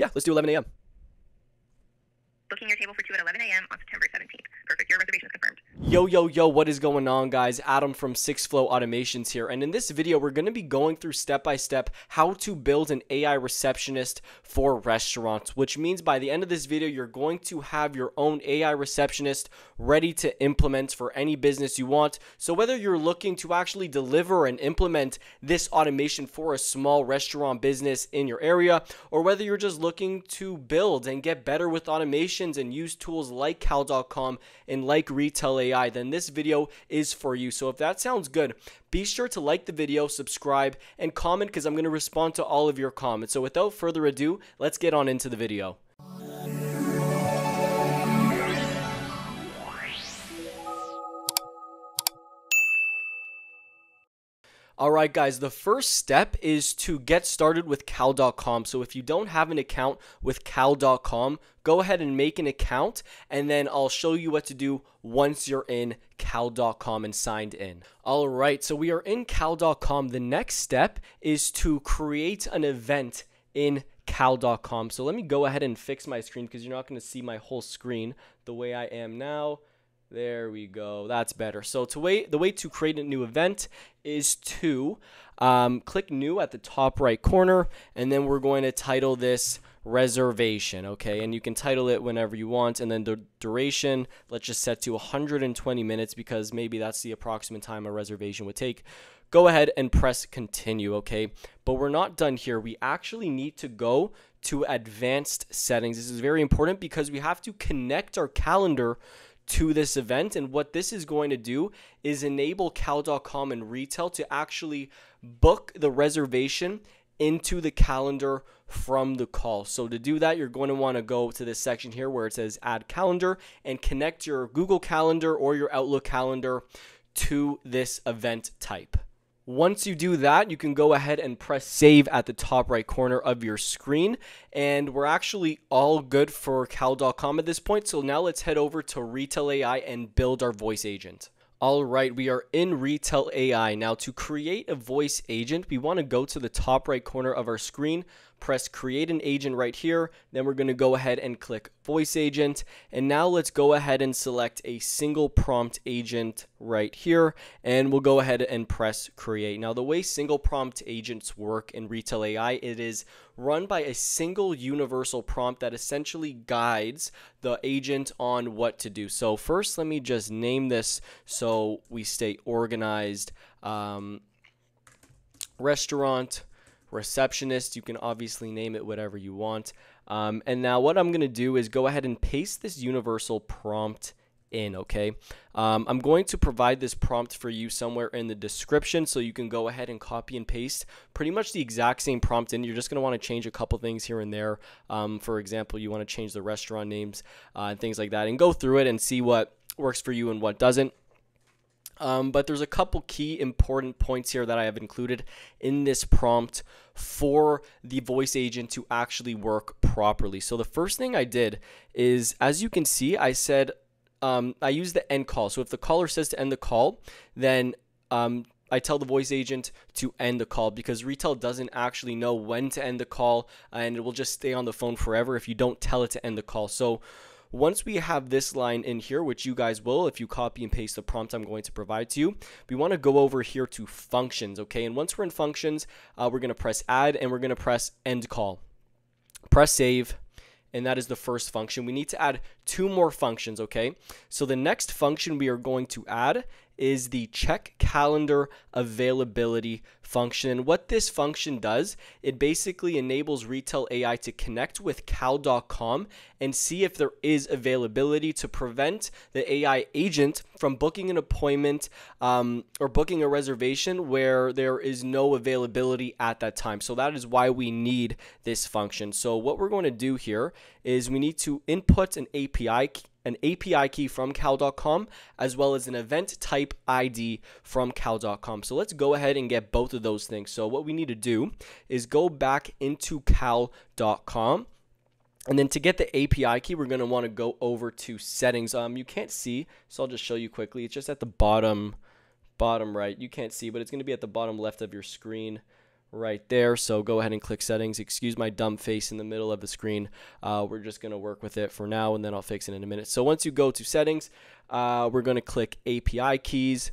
Yeah, let's do 11 a.m. Booking your table for 2 at 11 a.m. on September 17th. Perfect. Your reservation is confirmed. Yo, yo, yo, what is going on, guys? Adam from SixFlow Automations here. And in this video, we're going to be going through step-by-step how to build an AI receptionist for restaurants, which means by the end of this video, you're going to have your own AI receptionist ready to implement for any business you want. So whether you're looking to actually deliver and implement this automation for a small restaurant business in your area, or whether you're just looking to build and get better with automation and use tools like Cal.com and like Retell AI, then this video is for you. So if that sounds good, be sure to like the video, subscribe, and comment because I'm going to respond to all of your comments. So without further ado, let's get on into the video. All right, guys, the first step is to get started with Cal.com. So if you don't have an account with Cal.com, go ahead and make an account, and then I'll show you what to do once you're in Cal.com and signed in. All right, so we are in Cal.com. The next step is to create an event in Cal.com. So let me go ahead and fix my screen because you're not going to see my whole screen the way I am now. There we go. That's better. So the way to create a new event is to click new at the top right corner, and then we're going to title this reservation, okay? And you can title it whenever you want, and then the duration, let's just set to 120 minutes because maybe that's the approximate time a reservation would take. Go ahead and press continue, okay? But we're not done here. We actually need to go to advanced settings. This is very important because we have to connect our calendar to this event, and what this is going to do is enable Cal.com and Retell to actually book the reservation into the calendar from the call. So to do that, you're going to want to go to this section here where it says add calendar and connect your Google Calendar or your Outlook calendar to this event type. Once you do that, you can go ahead and press save at the top right corner of your screen, and we're actually all good for Cal.com at this point. So now let's head over to Retell AI and build our voice agent. All right, we are in Retell AI. Now to create a voice agent, we want to go to the top right corner of our screen, press create an agent right here. Then we're going to go ahead and click voice agent. And now let's go ahead and select a single prompt agent right here. And we'll go ahead and press create. Now the way single prompt agents work in Retell AI, it is run by a single universal prompt that essentially guides the agent on what to do. So first, let me just name this so we stay organized. Restaurant receptionist. You can obviously name it whatever you want. And now what I'm going to do is go ahead and paste this universal prompt in, okay? I'm going to provide this prompt for you somewhere in the description, so you can go ahead and copy and paste pretty much the exact same prompt in. You're just going to want to change a couple things here and there. For example, you want to change the restaurant names and things like that, and go through it and see what works for you and what doesn't. But there's a couple key important points here that I have included in this prompt for the voice agent to actually work properly. So the first thing I did is, as you can see, I said I use the end call. So if the caller says to end the call, then I tell the voice agent to end the call, because Retell doesn't actually know when to end the call, and it will just stay on the phone forever if you don't tell it to end the call. So once we have this line in here, which you guys will if you copy and paste the prompt I'm going to provide to you, we want to go over here to functions, okay? And once we're in functions, we're going to press add, and we're going to press end call. Press save, and that is the first function. We need to add two more functions, okay? So the next function we are going to add is the check calendar availability function. And what this function does, it basically enables Retell AI to connect with Cal.com and see if there is availability to prevent the AI agent from booking an appointment or booking a reservation where there is no availability at that time. So that is why we need this function. So what we're going to do here is we need to input an API key from Cal.com, as well as an event type ID from Cal.com. So let's go ahead and get both of those things. So what we need to do is go back into Cal.com, and then to get the API key, we're going to want to go over to settings. You can't see, so I'll just show you quickly. It's just at the bottom right. You can't see, but it's going to be at the bottom left of your screen right there. So go ahead and click settings. Excuse my dumb face in the middle of the screen. We're just going to work with it for now, and then I'll fix it in a minute. So once you go to settings, we're going to click API keys,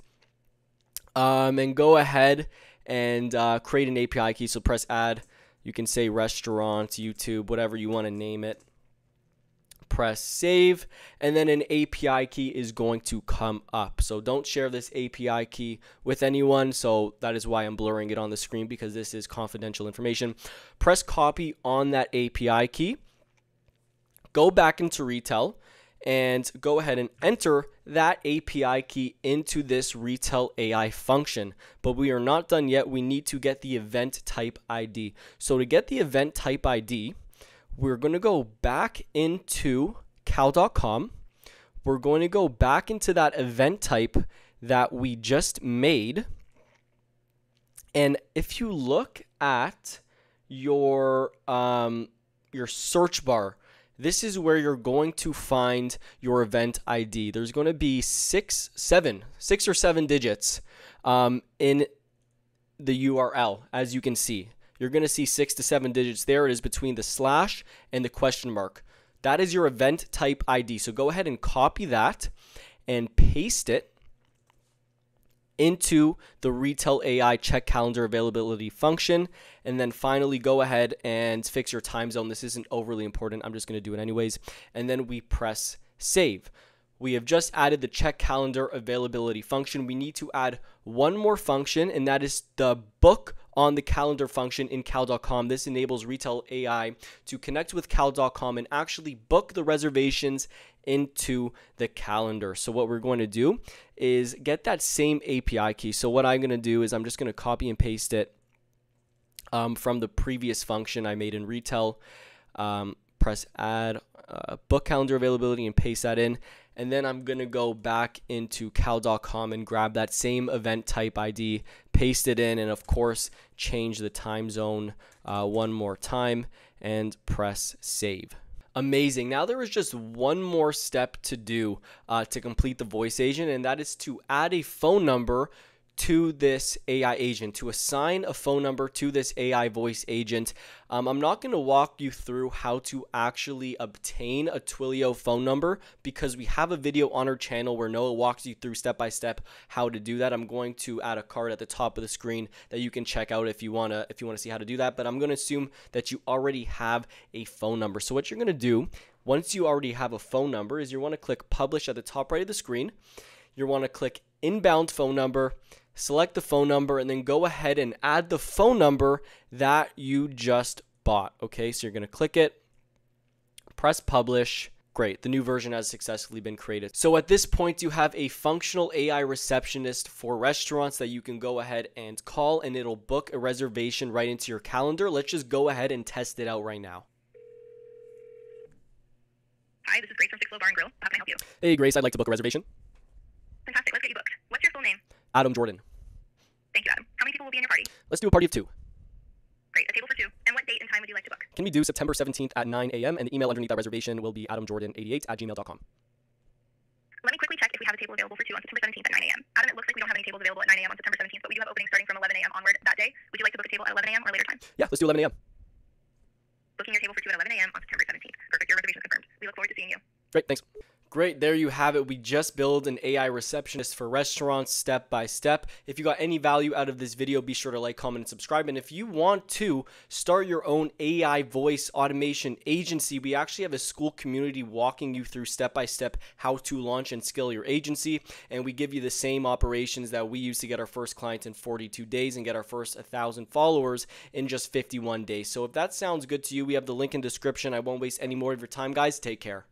and go ahead and create an API key. So press add. You can say restaurants, YouTube, whatever you want to name it. Press save, and then an API key is going to come up. So don't share this API key with anyone. So that is why I'm blurring it on the screen, because this is confidential information. Press copy on that API key. Go back into Retell and go ahead and enter that API key into this Retell AI function. But we are not done yet. We need to get the event type ID. So to get the event type ID, we're going to go back into Cal.com. We're going to go back into that event type that we just made. And if you look at your search bar, this is where you're going to find your event ID. There's going to be six or seven digits in the URL, as you can see. You're going to see 6 to 7 digits. There it is between the slash and the question mark. That is your event type ID. So go ahead and copy that and paste it into the Retell AI check calendar availability function. And then finally go ahead and fix your time zone. This isn't overly important. I'm just going to do it anyways. And then we press save. We have just added the check calendar availability function. We need to add one more function, and that is the book on the calendar function in Cal.com. This enables Retell AI to connect with Cal.com and actually book the reservations into the calendar. So what we're going to do is get that same API key. So what I'm going to do is I'm just going to copy and paste it from the previous function I made in Retell. Press add book calendar availability and paste that in. And then I'm going to go back into Cal.com and grab that same event type ID, paste it in, and of course, change the time zone one more time and press save. Amazing. Now there is just one more step to do to complete the voice agent, and that is to add a phone number to this AI agent, to assign a phone number to this AI voice agent. I'm not going to walk you through how to actually obtain a Twilio phone number, because we have a video on our channel where Noah walks you through step by step how to do that. I'm going to add a card at the top of the screen that you can check out if you want to see how to do that, but I'm going to assume that you already have a phone number. So what you're going to do once you already have a phone number is you want to click publish at the top right of the screen. You want to click inbound phone number, select the phone number, and then go ahead and add the phone number that you just bought. Okay, so you're going to click it, press publish. Great, the new version has successfully been created. So at this point, you have a functional AI receptionist for restaurants that you can go ahead and call, and it'll book a reservation right into your calendar. Let's just go ahead and test it out right now. Hi, this is Grace from SixFlow Bar and Grill. How can I help you? Hey, Grace, I'd like to book a reservation. Fantastic, let's get you booked. What's your full name? Adam Jordan. Thank you, Adam. How many people will be in your party? Let's do a party of 2. Great, a table for 2. And what date and time would you like to book? Can we do September 17th at 9 a.m. and the email underneath that reservation will be adamjordan88@gmail.com. Let me quickly check if we have a table available for 2 on September 17th at 9 a.m. Adam, it looks like we don't have any tables available at 9 a.m. on September 17th, but we do have openings starting from 11 a.m. onward that day. Would you like to book a table at 11 a.m. or a later time? Yeah, let's do 11 a.m. Booking your table for 2 at 11 a.m. on September 17th. Perfect, your reservation is confirmed. We look forward to seeing you. Great, thanks. Great, there you have it. We just built an AI receptionist for restaurants step by step. If you got any value out of this video, be sure to like, comment, and subscribe. And if you want to start your own AI voice automation agency, we actually have a school community walking you through step by step how to launch and scale your agency. And we give you the same operations that we used to get our first client in 42 days and get our first 1,000 followers in just 51 days. So if that sounds good to you, we have the link in description. I won't waste any more of your time, guys. Take care.